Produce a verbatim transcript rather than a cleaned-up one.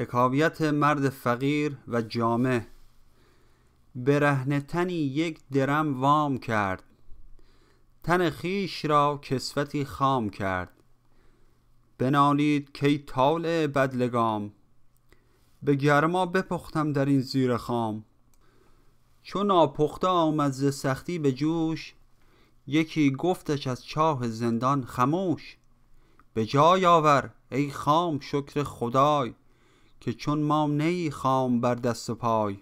حکایت مرد فقیر و جامه. برهنه تنی یک درم وام کرد، تن خویش را کسوتی خام کرد. بنالید کی طالع بدلگام، به گرما بپختم در این زیر خام. چون ناپخته آمد ز سختی به جوش، یکی گفتش از چاه زندان خموش. به جای آور ای خام شکر خدای، که چون ما نی خام بر دست و پای.